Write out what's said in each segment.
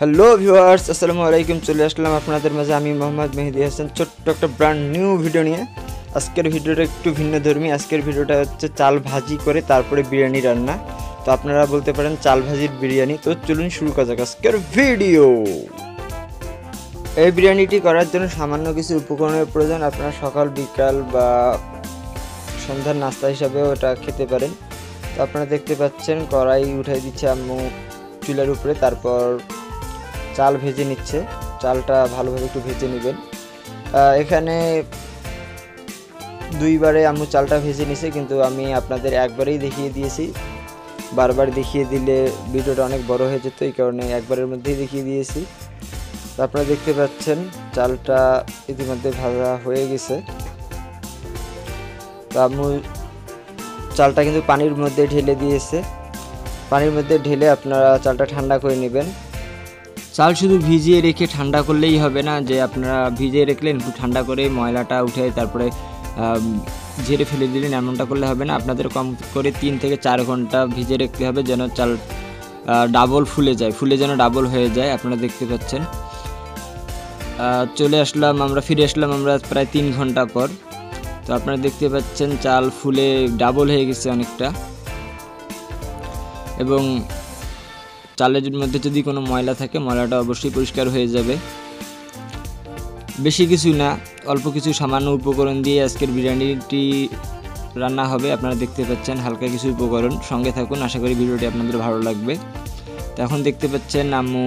Hello viewers असलामुअलैकुम चले आसलाम आपनादेर माझे आमी मोहम्मद मेहदी हासान छोट्ट एक ब्रांड न्यू भिडियो निये आजकेर भिडियोटा एकटु भिन्न धर्मी। आजकेर भिडियोटा होच्छे चाल भाजी करे तारपरे बिरियानी रान्ना, तो आपनारा बोलते पारेन चाल भाजिर बिरियानी। तो चलुन शुरू करा जाक आजकेर भिडियो। एई बिरियानिटी करार जोन्नो सामान्य किछु उपकरणेर प्रयोजन। आपनारा सकाल बिकाल बा सन्ध्यार नास्ता हिसेबेओ एटा खेते पारेन। तो आपनारा देखते पाच्छेन कड़ाई उठाई दिच्छे आम्मू चुलार उपरे, तारपर चाल भेजे निच्छे। चालटा भालोभाबे एकटु भेजे नेबेन। एखाने दुइबारे आम्मू चालटा भेजे निछे, किन्तु आमी आपनादेर एकबारेई देखिए दिएछि। बारबार देखिए दिले भिडियोटा अनेक बड़ो हये जेतो, एई कारणे एकबारेर मध्येई देखिए दिएछि। तो आपनारा देखते पाच्छेन चालटा इतिमध्ये भाजा हये गेछे। तो आम्मू चालटा किन्तु पानिर मध्ये ढेले दिएছে। पानिर मध्ये ढेले आपनारा चालटा ঠান্ডা करे নেবেন। चाल शुधु भिजिए रेखे ठंडा कर ले ही ना, जे अपनारा भिजिए रेखलें ठंडा कर मयलाटा उठे तारपरे झेड़े फेले दिलें एमनटा करले हबे ना। आपनादेर कम करे 3 থেকে 4 घंटा भिजिए रेखते हबे, जेन चाल डाबल फुले जाए, फुले जेन डाबल हो जाए। आपनारा देखते पाच्छेन चले आसलाम आमरा, फिरे आसलाम आमरा प्राय 3 घंटा पर। तो आपनारा देखते पाच्छेन चाल फुले डाबल हो गेछे अनेकटा, एबं चालेर मध्य यदि कोनो मयला थाके मयलाटा अवश्य परिष्कार हो जाए। बेशी किछु ना, अल्प किछु सामान्य उपकरण दिए आजकेर बिरियानिटी रान्ना होबे। आपनारा देखते पाच्छेन हालका किछु उपकरण, संगे थाकुन। आशा करी भिडियोटी आपनादेर भालो लागबे। तो एखन देखते पाच्छेन आम्मू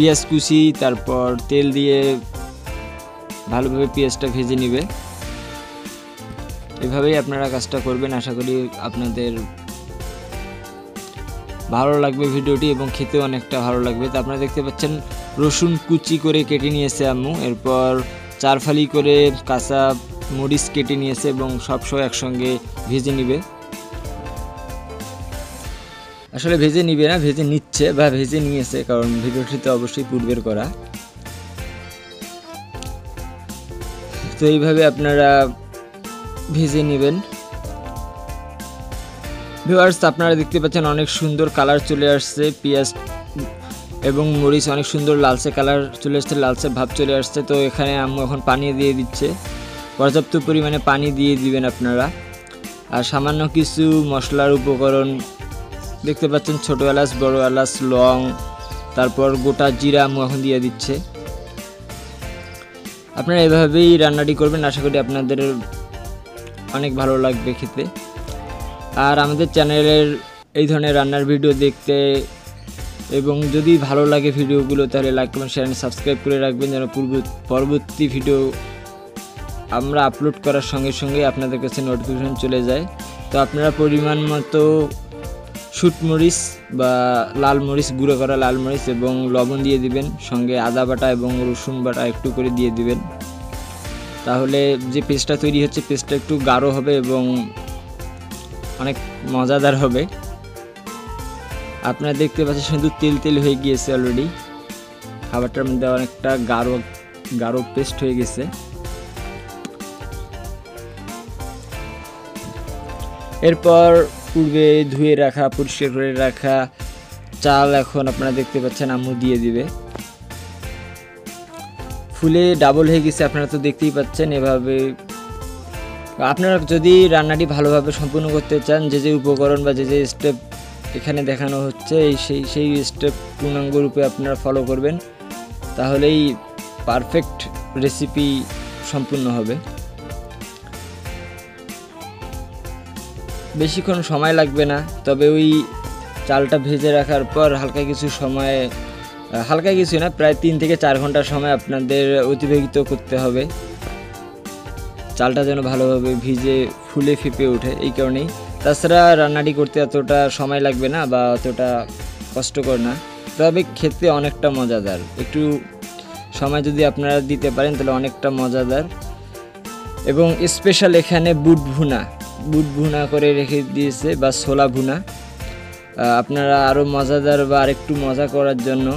पेंयाज कुचि तारपर तेल दिए भालोभाबे पेंयाजटा भेजे नेबे। एइभाबेई आपनारा काजटा करबेन। आशा करी आपनादेर भालो लागबे भिडियोटी, एबं खेते अनेकटा भालो लागबे। तो आपनारा देखते पाच्छेन रसुन कुचि करे केटे निएছে आम्मू, एरपर 4 फाली करे काँचा मरिच केटे निएছে, एबं सबसो एकसंगे भेजे निबे। आसले भेजे निबे ना, भेजे निচ্ছে बा भेजे নিয়েছে, कारण भिडियोटी तो अवश्यই पूर्वेर करा। तो এইভাবে আপনারা भेजे নেবেন। ভিউয়ার্স আপনারা দেখতে পাচ্ছেন অনেক সুন্দর কালার চলে আসছে, পেঁয়াজ এবং মরিচ অনেক সুন্দর লালচে কালার চলে আসছে, লালচে ভাব চলে আসছে। তো এখানে আম্মু এখন পানি দিয়ে দিচ্ছে, পর্যাপ্ত পরিমাণে পানি দিয়ে দিবেন আপনারা। আর সামান্য কিছু মশলার উপকরণ দেখতে পাচ্ছেন, ছোট এলাচ, বড় এলাচ, লং, তারপর গোটা জিরা আম্মু এখন দিয়ে দিচ্ছে। আপনারা এভাবেই রান্নাটি করবেন। আশা করি আপনাদের অনেক ভালো লাগবে খেতে। আর আমাদের চ্যানেলের এই ধরনের রান্নার ভিডিও দেখতে এবং যদি ভালো লাগে ভিডিওগুলো, তাহলে like, comment, share and subscribe করে রাখবেন, যেন পরবর্তী ভিডিও আমরা আপলোড করার সঙ্গে সঙ্গে আপনাদের কাছে নোটিফিকেশন চলে যায়। তো আপনারা পরিমাণ মতো শুটমরিচ বা লাল মরিচ, গুঁড়ো করা লাল মরিচ এবং লবণ দিয়ে দিবেন, সঙ্গে আদা বাটা এবং রসুন বাটা একটু করে দিয়ে দিবেন। তাহলে যে পেস্টটা তৈরি হচ্ছে পেস্টটা একটু গাঢ় হবে এবং অনেক মজাদার হবে। আপনারা দেখতে পাচ্ছেন শুধু তেল তেল হয়ে গিয়েছে অলরেডি, খাবারটার মধ্যে অনেকটা গাঢ় গাঢ় পেস্ট হয়ে গেছে। এরপর পূর্বে ধুয়ে রাখা, পরিষ্কার করে রাখা চাল এখন আপনারা দেখতে পাচ্ছেন আম্মু দিয়ে দিবে। ফুলে ডাবল হয়ে গেছে আপনারা তো দেখতেই পাচ্ছেন। এভাবে আপনারা যদি রান্নাটি ভালোভাবে সম্পূর্ণ করতে চান, যে যে উপকরণ বা যে যে স্টেপ এখানে দেখানো হচ্ছে সেই স্টেপ পূর্ণাঙ্গ রূপে আপনারা ফলো করবেন, তাহলেই পারফেক্ট রেসিপি সম্পূর্ণ হবে। বেশিক্ষণ সময় লাগবে না, তবে ওই চালটা ভেজে রাখার পর হালকা কিছু সময়, হালকা কিছু না, প্রায় 3 থেকে 4 ঘন্টা সময় আপনাদের অতিবাহিত করতে হবে। চালটা যেন ভালোভাবে ভিজে ফুলে ফেঁপে ওঠে, এই কারণেই। তাছাড়া রান্নাটি করতে এতটা সময় লাগবে না বা অতটা কষ্টকর না, তবে খেতে অনেকটা মজাদার। একটু সময় যদি আপনারা দিতে পারেন তাহলে অনেকটা মজাদার। এবং স্পেশাল এখানে বুট ভুনা করে রেখে দিয়েছে বা ছোলা ভুনা। আপনারা আরও মজাদার বা আরেকটু মজা করার জন্য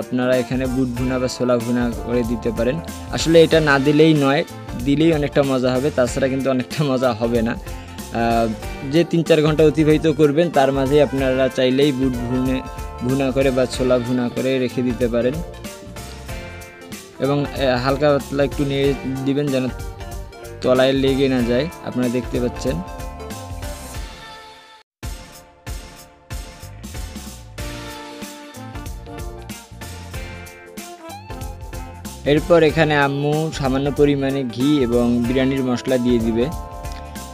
আপনারা এখানে বুট ভুনা বা ছোলা ভুনা করে দিতে পারেন। আসলে এটা না দিলেই নয়, দিলেই অনেকটা মজা হবে, তাছাড়া কিন্তু অনেকটা মজা হবে না। যে 3-4 ঘন্টা অতিবাহিত করবেন তার মাঝেই আপনারা চাইলেই বুট ভুনা করে বা ছোলা ভুনা করে রেখে দিতে পারেন এবং হালকা পাতলা একটু নিয়ে দিবেন যেন তলায় লেগে না যায়। আপনারা দেখতে পাচ্ছেন এরপর এখানে আম্মু সামান্য পরিমাণে ঘি এবং বিরিয়ানির মশলা দিয়ে দিবে।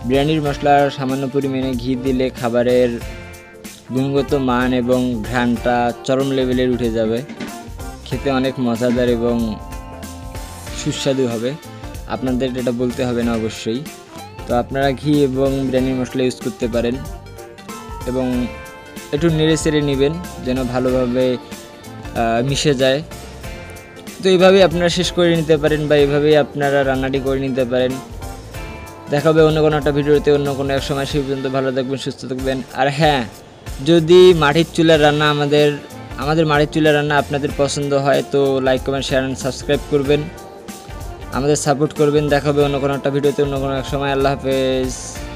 বিরিয়ানির মশলার সামান্য পরিমাণে ঘি দিলে খাবারের গুণগত মান এবং ঘ্রাণটা চরম লেভেলের উঠে যাবে, খেতে অনেক মজাদার এবং সুস্বাদু হবে। আপনাদের এটা বলতে হবে না অবশ্যই। তো আপনারা ঘি এবং বিরিয়ানির মশলা ইউজ করতে পারেন এবং একটু নেড়ে চেড়ে নেবেন যেন ভালোভাবে মিশে যায়। তো এইভাবেই আপনারা শেষ করে নিতে পারেন বা এইভাবেই আপনারা রান্নাটি করে নিতে পারেন। দেখা হবে অন্য কোনো একটা ভিডিওতে অন্য কোনো এক সময়। সেই পর্যন্ত ভালো থাকবেন, সুস্থ থাকবেন। আর হ্যাঁ, যদি মাটির চুলার রান্না আমাদের মাটির চুলার রান্না আপনাদের পছন্দ হয় তো like, comment, share and subscribe করবেন, আমাদের সাপোর্ট করবেন। দেখা হবে অন্য কোনো একটা ভিডিওতে অন্য কোনো এক সময়। আল্লাহ হাফেজ।